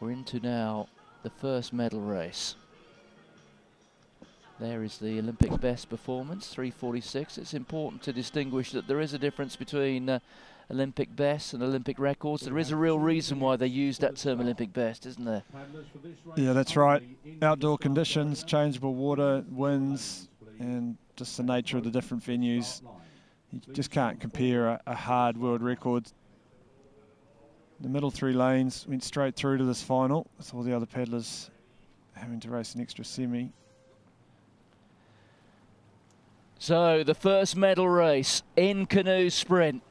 We're into now the first medal race. There is the Olympic best performance, 3:46. It's important to distinguish that there is a difference between Olympic best and Olympic records. There is a real reason why they use that term Olympic best, isn't there? Yeah, that's right. Outdoor conditions, changeable water, winds, and just the nature of the different venues. You just can't compare a hard world record. The middle three lanes went straight through to this final, with all the other paddlers having to race an extra semi. So the first medal race in Canoe Sprint.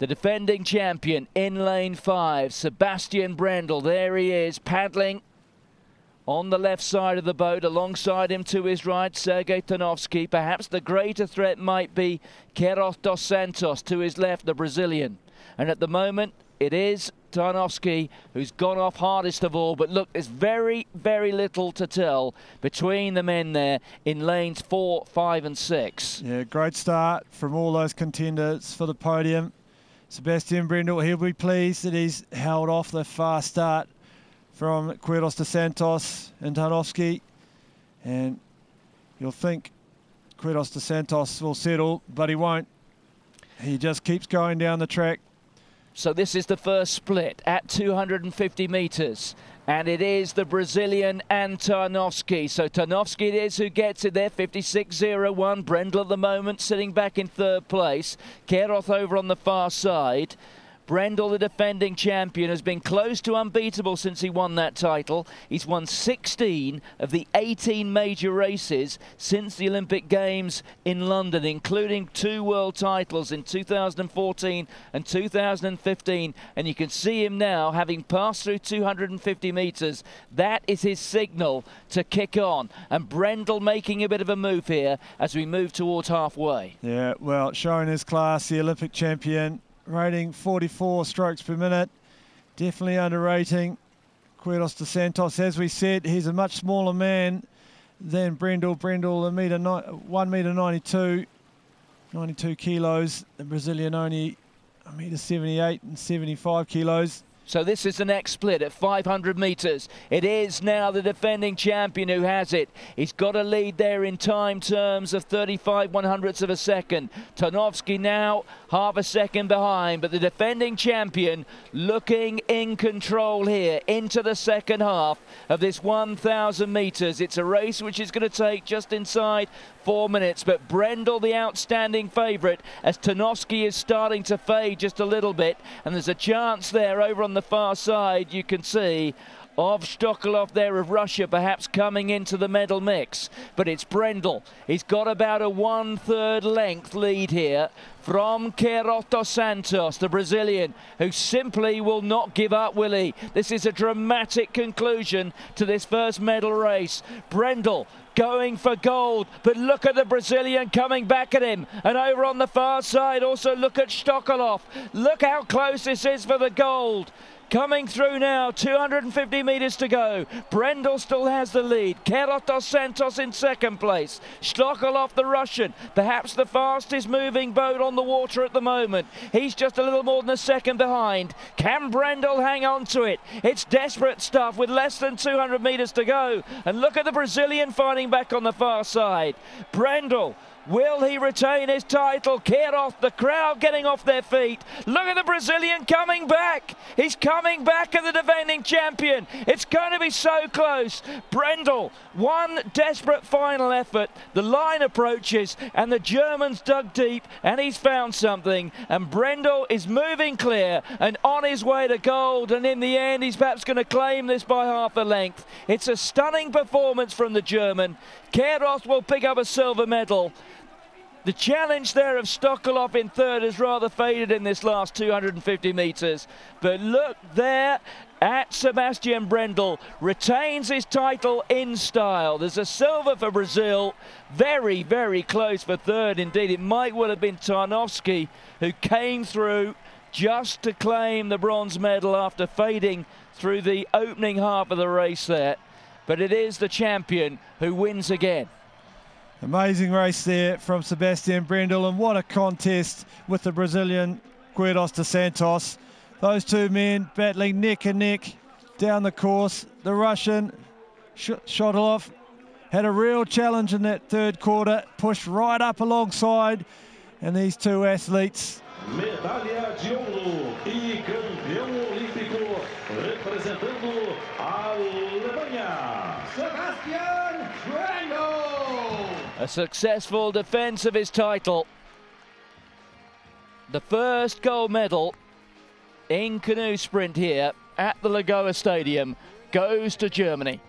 The defending champion in lane 5, Sebastian Brendel. There he is, paddling on the left side of the boat. Alongside him to his right, Sergei Tarnovsky. Perhaps the greater threat might be Queiroz dos Santos, to his left, the Brazilian. And at the moment, it is Tarnovsky who's gone off hardest of all. But look, there's very, very little to tell between the men there in lanes 4, 5 and 6. Yeah, great start from all those contenders for the podium. Sebastian Brendel, he'll be pleased that he's held off the fast start from Queiroz dos Santos and Tarnovsky. And you'll think Queiroz dos Santos will settle, but he won't. He just keeps going down the track. So this is the first split at 250 metres. And it is the Brazilian and Tarnovsky. So Tarnovsky it is who gets it there, 56.01. Brendel at the moment sitting back in third place. Queiroz over on the far side. Brendel, the defending champion, has been close to unbeatable since he won that title. He's won 16 of the 18 major races since the Olympic Games in London, including 2 world titles in 2014 and 2015. And you can see him now, having passed through 250 metres. That is his signal to kick on. And Brendel making a bit of a move here as we move towards halfway. Yeah, well, showing his class, the Olympic champion. Rating 44 strokes per minute, definitely underrating Queiroz dos Santos. As we said, he's a much smaller man than Brendel. Brendel, 1 metre 92, 92 kilos. The Brazilian only 1 metre 78 and 75 kilos. So this is the next split at 500 metres. It is now the defending champion who has it. He's got a lead there in time terms of 35/100ths of a second. Tarnovsky now half a second behind, but the defending champion looking in control here into the second half of this 1,000 metres. It's a race which is going to take just inside 4 minutes, but Brendel the outstanding favourite as Tarnovsky is starting to fade just a little bit, and there's a chance there over on the far side, you can see, of Shtokalov there of Russia perhaps coming into the medal mix. But it's Brendel. He's got about a 1/3 length lead here from Queiroz dos Santos, the Brazilian, who simply will not give up, will he? This is a dramatic conclusion to this first medal race. Brendel going for gold, but look at the Brazilian coming back at him. And over on the far side, also look at Shtokalov. Look how close this is for the gold. Coming through now, 250 metres to go. Brendel still has the lead. Queiroz dos Santos in second place. Shtokalov, the Russian, perhaps the fastest moving boat on the water at the moment. He's just a little more than a second behind. Can Brendel hang on to it? It's desperate stuff with less than 200 metres to go. And look at the Brazilian fighting back on the far side. Brendel. Will he retain his title? Queiroz, the crowd getting off their feet. Look at the Brazilian coming back. He's coming back at the defending champion. It's going to be so close. Brendel, one desperate final effort. The line approaches and the German's dug deep and he's found something. And Brendel is moving clear and on his way to gold. And in the end, he's perhaps going to claim this by half a length. It's a stunning performance from the German. Queiroz will pick up a silver medal. The challenge there of Shtokalov in third has rather faded in this last 250 metres. But look there at Sebastian Brendel. Retains his title in style. There's a silver for Brazil. Very, very close for third indeed. It might well have been Tarnovsky who came through just to claim the bronze medal after fading through the opening half of the race there. But it is the champion who wins again. Amazing race there from Sebastian Brendel, and what a contest with the Brazilian Queiroz dos Santos. Those two men battling neck and neck down the course. The Russian Shtokalov had a real challenge in that third quarter, pushed right up alongside, and these two athletes Sebastian Brendel. A successful defense of his title. The first gold medal in canoe sprint here at the Lagoa Stadium goes to Germany.